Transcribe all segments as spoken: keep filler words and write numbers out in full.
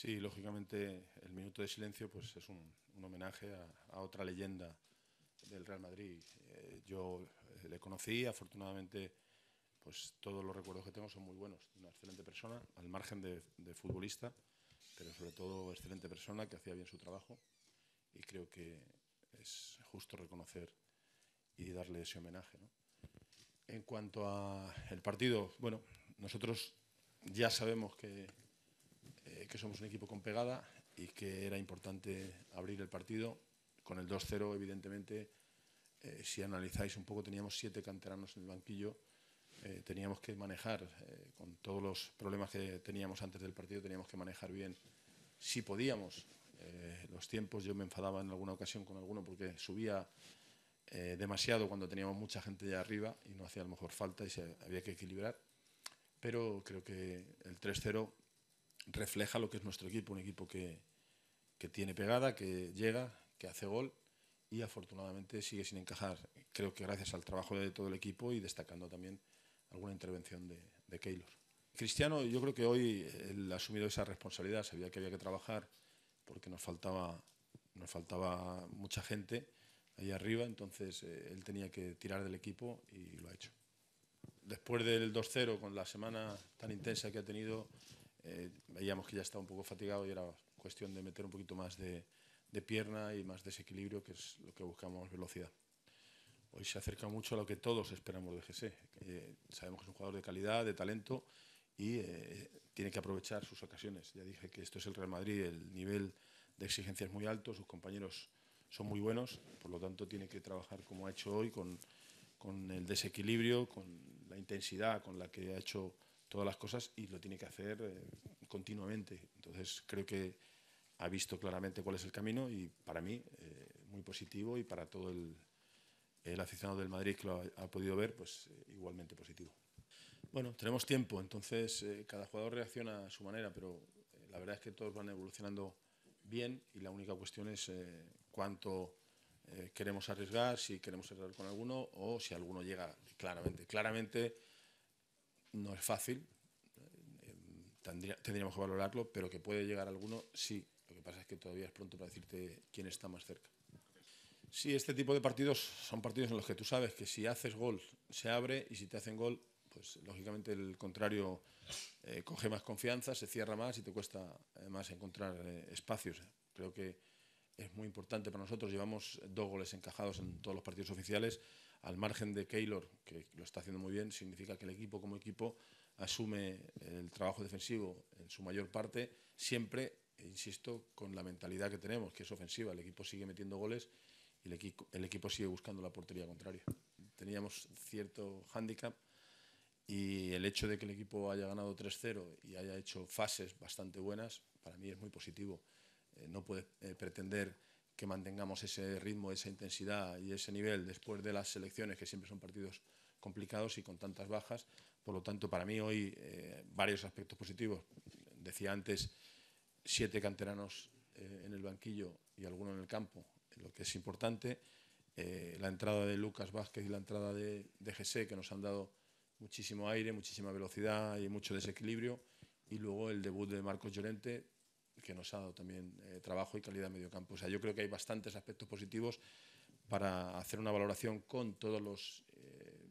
Sí, lógicamente el minuto de silencio pues, es un, un homenaje a, a otra leyenda del Real Madrid. Eh, yo le conocí, afortunadamente pues, todos los recuerdos que tengo son muy buenos. Una excelente persona, al margen de, de futbolista, pero sobre todo excelente persona que hacía bien su trabajo. Y creo que es justo reconocer y darle ese homenaje, ¿no? En cuanto al partido, bueno, nosotros ya sabemos que, eh, que somos un equipo con pegada y que era importante abrir el partido. Con el dos cero, evidentemente, eh, si analizáis un poco, teníamos siete canteranos en el banquillo, eh, teníamos que manejar, eh, con todos los problemas que teníamos antes del partido, teníamos que manejar bien, si podíamos, eh, los tiempos. Yo me enfadaba en alguna ocasión con alguno porque subía Eh, demasiado cuando teníamos mucha gente ya arriba y no hacía a lo mejor falta y se, había que equilibrar, pero creo que el tres cero refleja lo que es nuestro equipo, un equipo que, que tiene pegada, que llega, que hace gol y afortunadamente sigue sin encajar, creo que gracias al trabajo de todo el equipo y destacando también alguna intervención de, de Keylor. Cristiano, yo creo que hoy él ha asumido esa responsabilidad, sabía que había que trabajar porque nos faltaba, nos faltaba mucha gente ahí arriba, entonces eh, él tenía que tirar del equipo y lo ha hecho. Después del dos cero, con la semana tan intensa que ha tenido, eh, veíamos que ya estaba un poco fatigado y era cuestión de meter un poquito más de, de pierna y más desequilibrio, que es lo que buscamos, velocidad. Hoy se acerca mucho a lo que todos esperamos de Jesé. Eh, sabemos que es un jugador de calidad, de talento y eh, tiene que aprovechar sus ocasiones. Ya dije que esto es el Real Madrid, el nivel de exigencia es muy alto, sus compañeros son muy buenos, por lo tanto tiene que trabajar como ha hecho hoy, con, con el desequilibrio, con la intensidad con la que ha hecho todas las cosas y lo tiene que hacer eh, continuamente. Entonces creo que ha visto claramente cuál es el camino y para mí eh, muy positivo y para todo el, el aficionado del Madrid que lo ha, ha podido ver, pues eh, igualmente positivo. Bueno, tenemos tiempo, entonces eh, cada jugador reacciona a su manera, pero eh, la verdad es que todos van evolucionando bien y la única cuestión es eh, cuánto eh, queremos arriesgar, si queremos arriesgar con alguno o si alguno llega claramente. Claramente no es fácil, eh, tendría, tendríamos que valorarlo, pero que puede llegar alguno, sí. Lo que pasa es que todavía es pronto para decirte quién está más cerca. Sí, este tipo de partidos son partidos en los que tú sabes que si haces gol se abre y si te hacen gol, pues lógicamente el contrario eh, coge más confianza, se cierra más y te cuesta eh, más encontrar eh, espacios. Creo que es muy importante para nosotros, llevamos dos goles encajados en todos los partidos oficiales, al margen de Keylor, que lo está haciendo muy bien, significa que el equipo como equipo asume el trabajo defensivo en su mayor parte, siempre, insisto, con la mentalidad que tenemos, que es ofensiva, el equipo sigue metiendo goles y el equipo, el equipo sigue buscando la portería contraria. Teníamos cierto hándicap, y el hecho de que el equipo haya ganado tres cero y haya hecho fases bastante buenas, para mí es muy positivo. Eh, no puede eh, pretender que mantengamos ese ritmo, esa intensidad y ese nivel después de las selecciones, que siempre son partidos complicados y con tantas bajas. Por lo tanto, para mí hoy eh, varios aspectos positivos. Decía antes, siete canteranos eh, en el banquillo y alguno en el campo, lo que es importante. Eh, la entrada de Lucas Vázquez y la entrada de, de Jesé, que nos han dado muchísimo aire, muchísima velocidad y mucho desequilibrio. Y luego el debut de Marcos Llorente, que nos ha dado también eh, trabajo y calidad en medio campo. O sea, yo creo que hay bastantes aspectos positivos para hacer una valoración con todos los eh,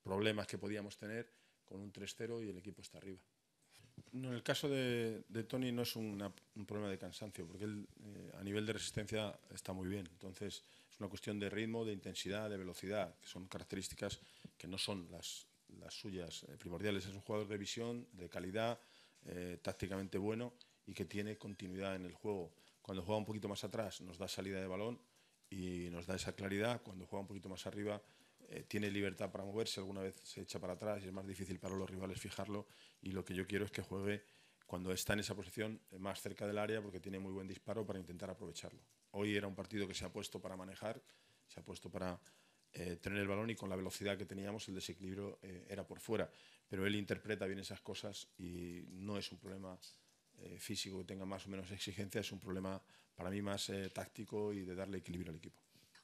problemas que podíamos tener, con un tres cero y el equipo está arriba. No, en el caso de, de Toni no es una, un problema de cansancio, porque él eh, a nivel de resistencia está muy bien. Entonces es una cuestión de ritmo, de intensidad, de velocidad, que son características que no son las... las suyas primordiales. Es un jugador de visión, de calidad, eh, tácticamente bueno y que tiene continuidad en el juego. Cuando juega un poquito más atrás nos da salida de balón y nos da esa claridad. Cuando juega un poquito más arriba eh, tiene libertad para moverse, alguna vez se echa para atrás y es más difícil para los rivales fijarlo, y lo que yo quiero es que juegue cuando está en esa posición más cerca del área, porque tiene muy buen disparo para intentar aprovecharlo. Hoy era un partido que se ha puesto para manejar, se ha puesto para Eh, tener el balón, y con la velocidad que teníamos el desequilibrio eh, era por fuera, pero él interpreta bien esas cosas y no es un problema eh, físico que tenga más o menos exigencia, es un problema para mí más eh, táctico y de darle equilibrio al equipo.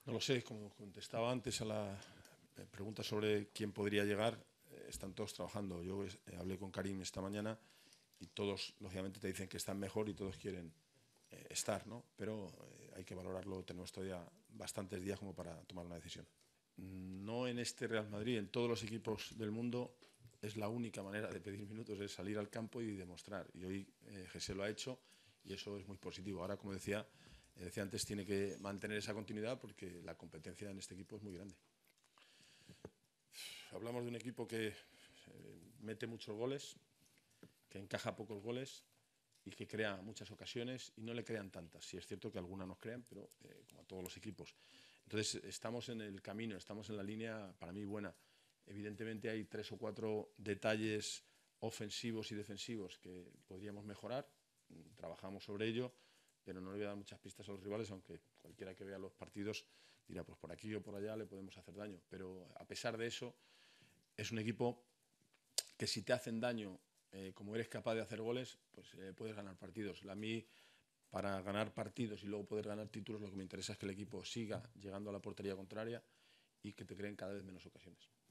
No lo sé, como contestaba antes a la pregunta sobre quién podría llegar, eh, están todos trabajando. Yo eh, hablé con Karim esta mañana y todos, lógicamente, te dicen que están mejor y todos quieren eh, estar, ¿no? Pero eh, hay que valorarlo, tenemos todavía bastantes días como para tomar una decisión. No en este Real Madrid, en todos los equipos del mundo es la única manera de pedir minutos, es salir al campo y demostrar. Y hoy eh, Jesé lo ha hecho y eso es muy positivo. Ahora, como decía, eh, decía antes, tiene que mantener esa continuidad porque la competencia en este equipo es muy grande. Hablamos de un equipo que eh, mete muchos goles, que encaja pocos goles y que crea muchas ocasiones y no le crean tantas. Sí, es cierto que algunas nos crean, pero eh, como a todos los equipos. Entonces, estamos en el camino, estamos en la línea, para mí, buena. Evidentemente hay tres o cuatro detalles ofensivos y defensivos que podríamos mejorar, trabajamos sobre ello, pero no le voy a dar muchas pistas a los rivales, aunque cualquiera que vea los partidos dirá, pues por aquí o por allá le podemos hacer daño. Pero a pesar de eso, es un equipo que si te hacen daño, Eh, como eres capaz de hacer goles, pues eh, puedes ganar partidos. A mí, para ganar partidos y luego poder ganar títulos, lo que me interesa es que el equipo siga llegando a la portería contraria y que te creen cada vez menos ocasiones.